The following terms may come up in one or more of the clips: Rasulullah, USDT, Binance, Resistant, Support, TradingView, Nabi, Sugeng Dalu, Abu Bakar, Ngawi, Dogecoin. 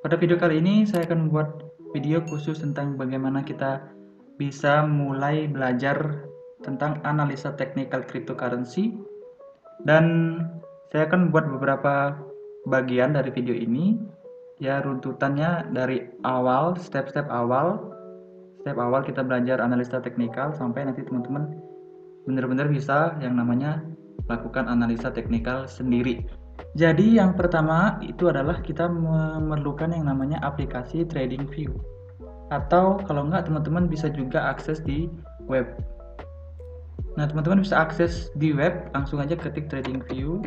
Pada video kali ini saya akan membuat video khusus tentang bagaimana kita bisa mulai belajar tentang analisa teknikal cryptocurrency, dan saya akan membuat beberapa bagian dari video ini, ya, runtutannya dari awal, step awal kita belajar analisa teknikal sampai nanti teman-teman benar-benar bisa yang namanya lakukan analisa teknikal sendiri. Jadi yang pertama itu adalah kita memerlukan yang namanya aplikasi TradingView, atau kalau enggak teman-teman bisa juga akses di web. Nah, teman-teman bisa akses di web, langsung aja ketik TradingView.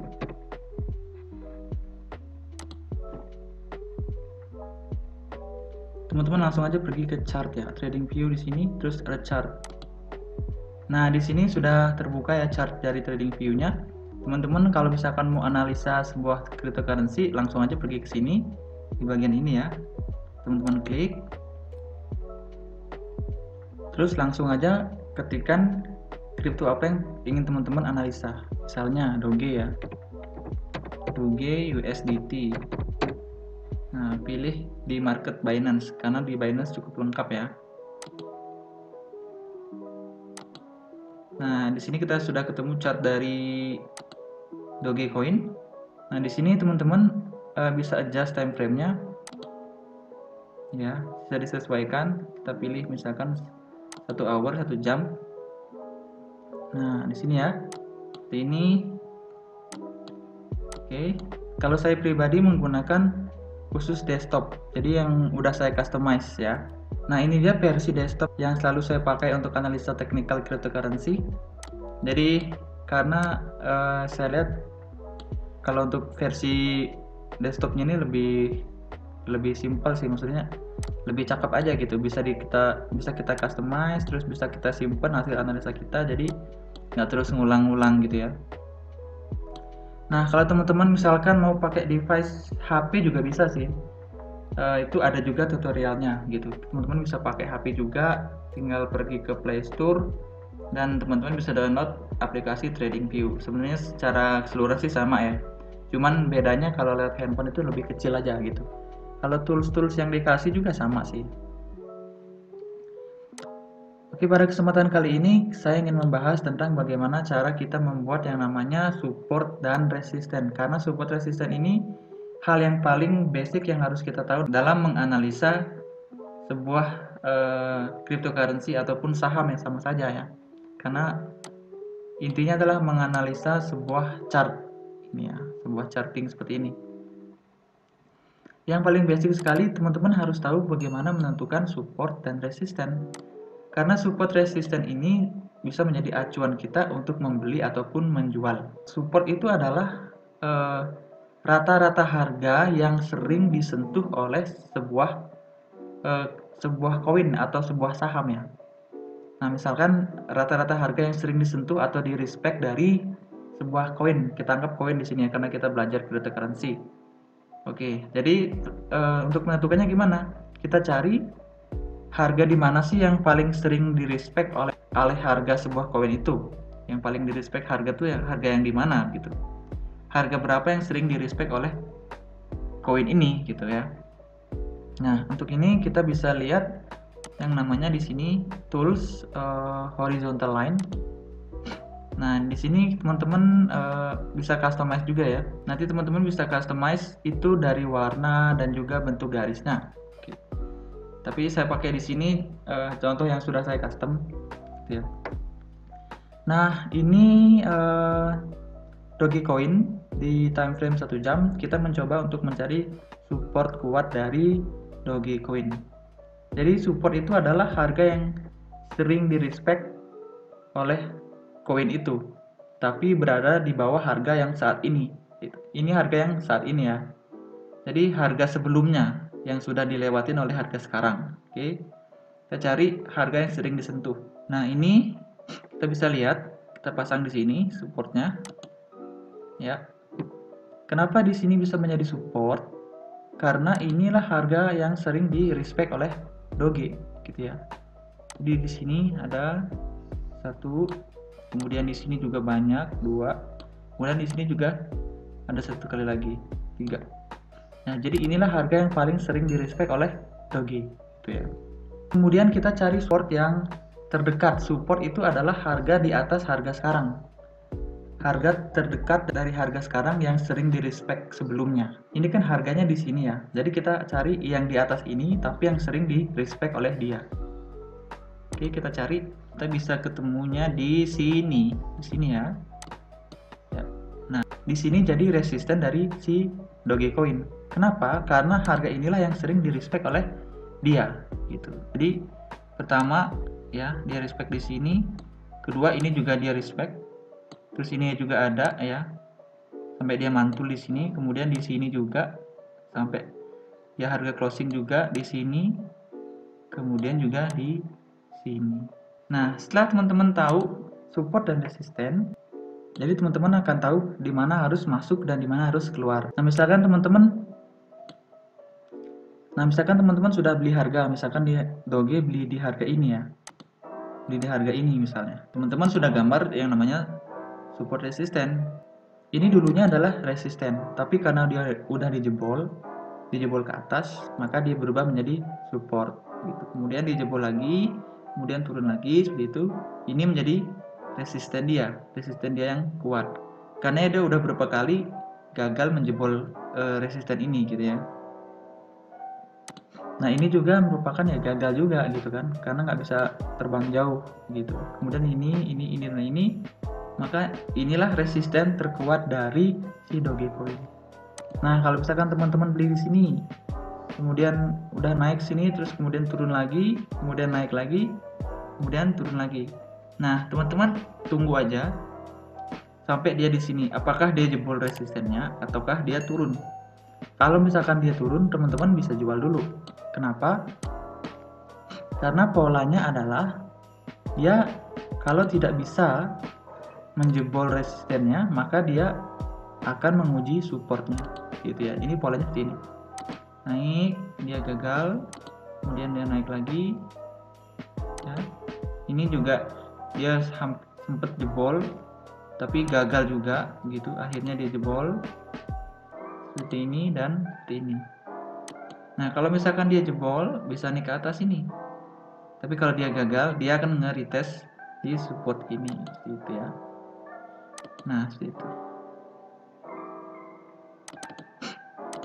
Teman-teman langsung aja pergi ke chart, ya, TradingView di sini, terus ada chart. Nah, di sini sudah terbuka ya chart dari TradingView-nya. Teman-teman kalau misalkan mau analisa sebuah cryptocurrency, langsung aja pergi ke sini di bagian ini ya, teman-teman klik, terus langsung aja ketikan kripto apa yang ingin teman-teman analisa, misalnya Doge ya, Doge USDT. Nah, pilih di market Binance karena di Binance cukup lengkap ya. Nah, di sini kita sudah ketemu chart dari Dogecoin. Nah, di sini teman-teman bisa adjust time frame-nya. Ya, bisa disesuaikan. Kita pilih misalkan 1 hour, 1 jam. Nah, di sini ya. Seperti ini. Oke. Kalau saya pribadi menggunakan khusus desktop. Jadi yang udah saya customize ya. Nah, ini dia versi desktop yang selalu saya pakai untuk analisa teknikal cryptocurrency. Jadi karena saya lihat kalau untuk versi desktopnya ini lebih simpel sih, maksudnya lebih cakep aja gitu, bisa kita customize, terus bisa kita simpan hasil analisa kita, jadi nggak terus ngulang-ngulang gitu ya. Nah, kalau teman-teman misalkan mau pakai device HP juga bisa sih, itu ada juga tutorialnya gitu. Teman-teman bisa pakai HP juga, tinggal pergi ke Play Store dan teman-teman bisa download aplikasi TradingView. Sebenarnya secara keseluruhan sih sama ya, cuman bedanya kalau lewat handphone itu lebih kecil aja gitu. Kalau tools-tools yang dikasih juga sama sih. Oke, pada kesempatan kali ini saya ingin membahas tentang bagaimana cara kita membuat yang namanya support dan resisten, karena support resisten ini hal yang paling basic yang harus kita tahu dalam menganalisa sebuah cryptocurrency ataupun saham, yang sama saja ya, karena intinya adalah menganalisa sebuah chart ini ya, sebuah charting seperti ini. Yang paling basic sekali, teman-teman harus tahu bagaimana menentukan support dan resisten, karena support resisten ini bisa menjadi acuan kita untuk membeli ataupun menjual. Support itu adalah rata-rata harga yang sering disentuh oleh sebuah koin atau sebuah saham ya. Nah, misalkan rata-rata harga yang sering disentuh atau direspek dari sebuah koin, kita anggap koin di sini ya, karena kita belajar cryptocurrency. Oke, jadi untuk menentukannya gimana? Kita cari harga di mana sih yang paling sering direspek oleh harga sebuah koin itu. Yang paling direspek harga tuh ya, harga yang di mana gitu. Harga berapa yang sering direspek oleh koin ini gitu ya. Nah, untuk ini kita bisa lihat yang namanya di sini tools horizontal line. Nah, di sini teman-teman bisa customize juga ya. Nanti teman-teman bisa customize itu dari warna dan juga bentuk garisnya. Oke. Tapi saya pakai di sini contoh yang sudah saya custom gitu ya. Nah, ini Dogecoin di time frame 1 jam, kita mencoba untuk mencari support kuat dari Dogecoin. Jadi support itu adalah harga yang sering direspek oleh koin itu, tapi berada di bawah harga yang saat ini. Ini harga yang saat ini ya. Jadi harga sebelumnya yang sudah dilewatin oleh harga sekarang. Oke. Kita cari harga yang sering disentuh. Nah, ini kita bisa lihat, kita pasang di sini supportnya. Ya. Kenapa di sini bisa menjadi support? Karena inilah harga yang sering direspek oleh Doge gitu ya. Jadi di sini ada 1, kemudian di sini juga banyak 2, kemudian di sini juga ada 1 kali lagi 3. Nah, jadi inilah harga yang paling sering direspek oleh Doge gitu ya. Kemudian kita cari support yang terdekat. Support itu adalah harga di atas harga sekarang. Harga terdekat dari harga sekarang yang sering direspek sebelumnya. Ini kan harganya di sini ya. Jadi kita cari yang di atas ini tapi yang sering direspek oleh dia. Oke, kita cari. Kita bisa ketemunya di sini. Di sini ya. Nah, di sini jadi resisten dari si Dogecoin. Kenapa? Karena harga inilah yang sering direspek oleh dia gitu. Jadi pertama ya, dia respect di sini. Kedua, ini juga dia respect. Terus ini juga ada ya. Sampai dia mantul di sini, kemudian di sini juga sampai ya harga closing juga di sini. Kemudian juga di sini. Nah, setelah teman-teman tahu support dan resisten, jadi teman-teman akan tahu di mana harus masuk dan di mana harus keluar. Nah, misalkan teman-teman sudah beli harga, misalkan di Doge beli di harga ini ya. Beli di harga ini misalnya. Teman-teman sudah gambar yang namanya support resisten. Ini dulunya adalah resisten, tapi karena dia udah dijebol ke atas, maka dia berubah menjadi support gitu. Kemudian dijebol lagi, kemudian turun lagi seperti itu. Ini menjadi resisten dia yang kuat karena dia udah berapa kali gagal menjebol resisten ini gitu ya. Nah, ini juga merupakan ya gagal juga gitu kan, karena nggak bisa terbang jauh gitu. Kemudian ini, maka inilah resisten terkuat dari si Dogecoin. Nah, kalau misalkan teman-teman beli di sini, kemudian udah naik sini, terus kemudian turun lagi, kemudian naik lagi, kemudian turun lagi. Nah, teman-teman tunggu aja sampai dia di sini. Apakah dia jebol resistennya ataukah dia turun? Kalau misalkan dia turun, teman-teman bisa jual dulu. Kenapa? Karena polanya adalah dia kalau tidak bisa menjebol resistennya, maka dia akan menguji supportnya, gitu ya. Ini polanya seperti ini. Naik, dia gagal, kemudian dia naik lagi. Ya. Ini juga dia sempet jebol tapi gagal juga gitu, akhirnya dia jebol seperti ini dan seperti ini. Nah, kalau misalkan dia jebol bisa naik ke atas ini, tapi kalau dia gagal dia akan nge-retest di support ini gitu ya. Nah, seperti itu.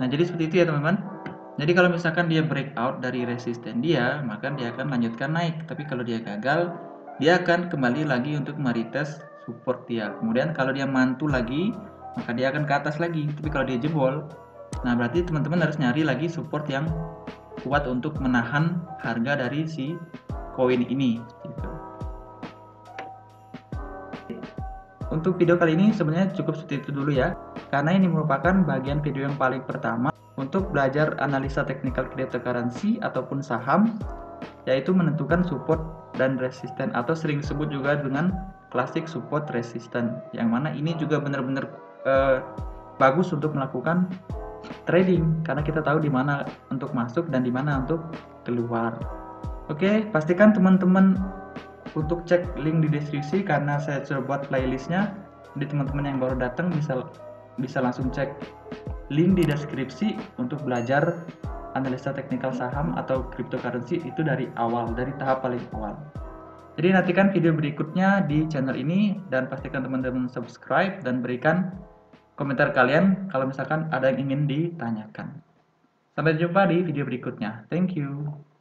Nah, jadi seperti itu ya teman-teman. Jadi kalau misalkan dia breakout dari resisten dia, maka dia akan lanjutkan naik, tapi kalau dia gagal dia akan kembali lagi untuk meretest support dia. Kemudian kalau dia mantul lagi, maka dia akan ke atas lagi. Tapi kalau dia jebol, nah berarti teman-teman harus nyari lagi support yang kuat untuk menahan harga dari si koin ini. Untuk video kali ini sebenarnya cukup seperti itu dulu ya, karena ini merupakan bagian video yang paling pertama untuk belajar analisa teknikal cryptocurrency ataupun saham, yaitu menentukan support dan resisten, atau sering disebut juga dengan classic support resisten, yang mana ini juga benar-benar bagus untuk melakukan trading karena kita tahu di mana untuk masuk dan di mana untuk keluar. Oke, pastikan teman-teman untuk cek link di deskripsi karena saya sudah buat playlistnya. Jadi teman-teman yang baru datang bisa langsung cek link di deskripsi untuk belajar analisa teknikal saham atau cryptocurrency itu dari awal, dari tahap paling awal. Jadi nantikan video berikutnya di channel ini dan pastikan teman-teman subscribe dan berikan komentar kalian kalau misalkan ada yang ingin ditanyakan. Sampai jumpa di video berikutnya. Thank you.